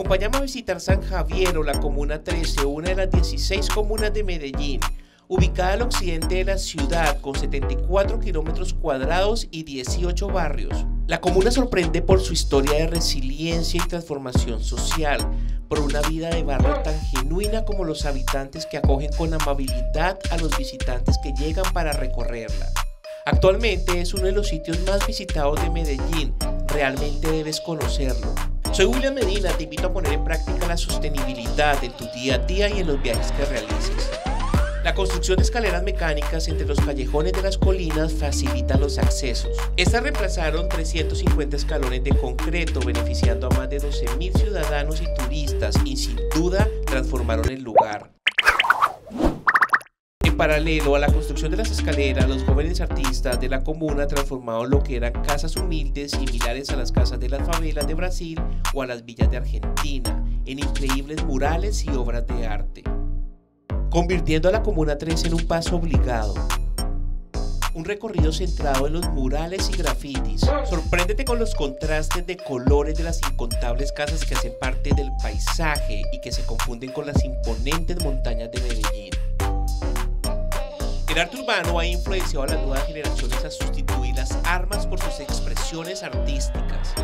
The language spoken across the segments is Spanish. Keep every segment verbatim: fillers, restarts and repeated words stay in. acompañamos a visitar San Javier o la Comuna trece, una de las dieciséis comunas de Medellín, ubicada al occidente de la ciudad con setenta y cuatro kilómetros cuadrados y dieciocho barrios. La comuna sorprende por su historia de resiliencia y transformación social, por una vida de barrio tan genuina como los habitantes que acogen con amabilidad a los visitantes que llegan para recorrerla. Actualmente es uno de los sitios más visitados de Medellín, realmente debes conocerlo. Soy William Medina, te invito a poner en práctica la sostenibilidad en tu día a día y en los viajes que realices. La construcción de escaleras mecánicas entre los callejones de las colinas facilita los accesos. Estas reemplazaron trescientos cincuenta escalones de concreto, beneficiando a más de doce mil ciudadanos y turistas, y sin duda transformaron el lugar. En paralelo a la construcción de las escaleras, los jóvenes artistas de la comuna transformaron lo que eran casas humildes similares a las casas de las favelas de Brasil o a las villas de Argentina, en increíbles murales y obras de arte, convirtiendo a la Comuna trece en un paso obligado. Un recorrido centrado en los murales y grafitis. Sorpréndete con los contrastes de colores de las incontables casas que hacen parte del paisaje y que se confunden con las imponentes montañas de Medellín. El arte urbano ha influenciado a las nuevas generaciones a sustituir las armas por sus expresiones artísticas.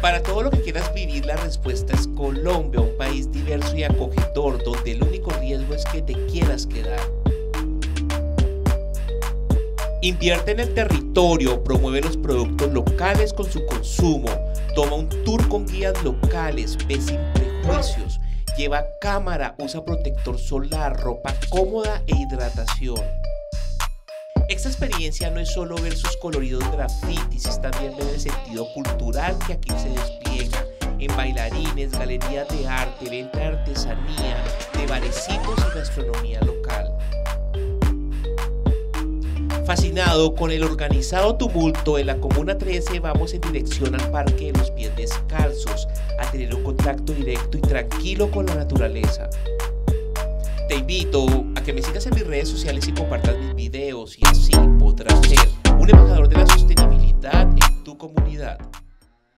Para todo lo que quieras vivir, la respuesta es Colombia, un país diverso y acogedor, donde el único riesgo es que te quieras quedar. Invierte en el territorio, promueve los productos locales con su consumo, toma un tour con guías locales, ve sin prejuicios, lleva cámara, usa protector solar, ropa cómoda e hidratación. Esta experiencia no es solo ver sus coloridos grafitis, es también ver el sentido cultural que aquí se despliega, en bailarines, galerías de arte, venta de artesanía, de barecitos y gastronomía local. Fascinado con el organizado tumulto de la Comuna trece, vamos en dirección al Parque de los Pies Descalzos, a tener un contacto directo y tranquilo con la naturaleza. Te invito a que me sigas en mis redes sociales y compartas mis videos, y así podrás ser un embajador de la sostenibilidad en tu comunidad.